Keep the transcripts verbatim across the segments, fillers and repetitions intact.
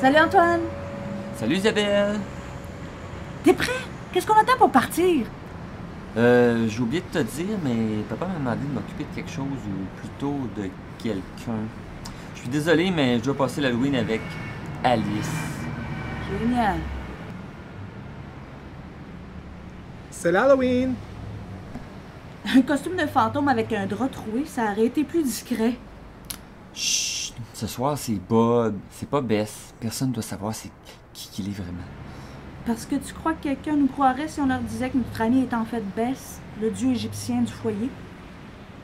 Salut Antoine! Salut Isabelle! T'es prêt? Qu'est-ce qu'on attend pour partir? Euh, j'ai oublié de te dire, mais papa m'a demandé de m'occuper de quelque chose, ou plutôt de quelqu'un. Je suis désolé, mais je dois passer l'Halloween avec Alice. Génial! C'est l'Halloween! Un costume de fantôme avec un drap troué, ça aurait été plus discret. Chut! Ce soir, c'est Bob, c'est pas Bess. Personne ne doit savoir c'est qui qu'il est vraiment. Parce que tu crois que quelqu'un nous croirait si on leur disait que notre ami est en fait Bess, le dieu égyptien du foyer?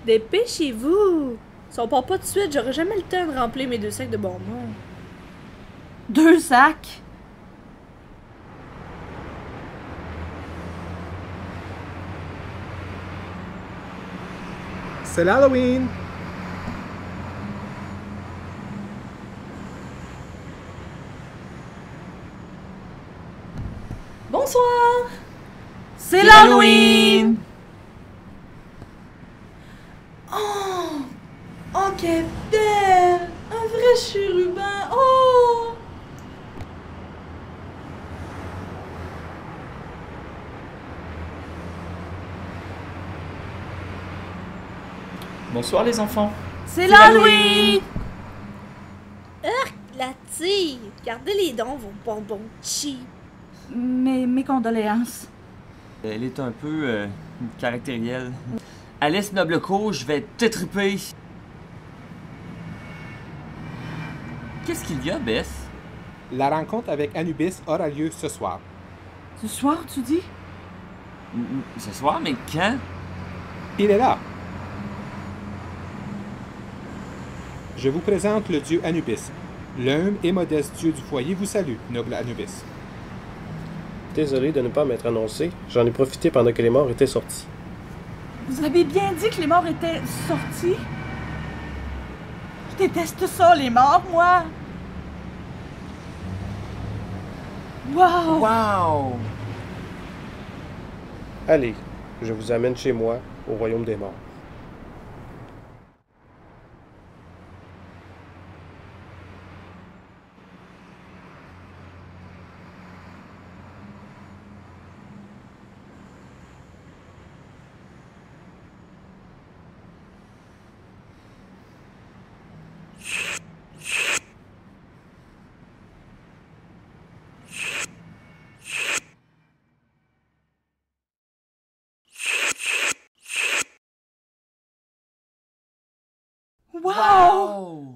Dépêchez-vous! Si on part pas tout de suite, j'aurai jamais le temps de remplir mes deux sacs de bonbons. Deux sacs? C'est l'Halloween! Bonsoir! C'est l'Halloween! Oh! Oh, quelle belle! Un vrai chérubin! Oh! Bonsoir les enfants! C'est l'Halloween! Urk, la tille! Gardez-les dons, vos bonbons cheap! Mes, mes condoléances. Elle est un peu euh, caractérielle. Alice Noblecourt, je vais t'étriper. Qu'est-ce qu'il y a, Bess? La rencontre avec Anubis aura lieu ce soir. Ce soir, tu dis? Ce soir, mais quand? Il est là. Je vous présente le dieu Anubis. L'humble et modeste dieu du foyer vous salue, noble Anubis. Désolé de ne pas m'être annoncé. J'en ai profité pendant que les morts étaient sortis. Vous avez bien dit que les morts étaient sortis? Je déteste ça, les morts, moi! Wow! Wow! Allez, je vous amène chez moi, au royaume des morts. Wow! Wow.